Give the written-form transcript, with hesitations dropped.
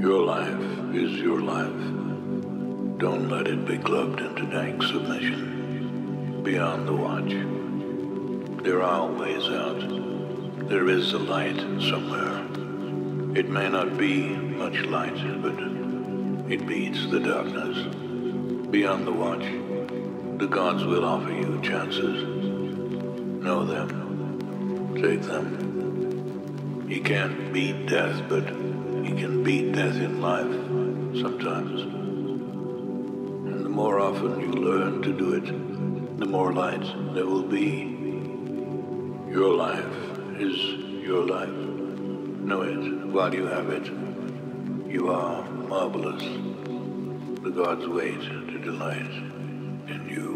Your life is your life. Don't let it be clubbed into dank submission. Beyond the watch. There are ways out. There is a light somewhere. It may not be much light, but it beats the darkness. Beyond the watch, the gods will offer you chances. Know them. Take them. You can't beat death, but you can beat death in life sometimes. And the more often you learn to do it, the more light there will be. Your life is your life. Know it while you have it. You are marvelous. The gods wait to delight in you.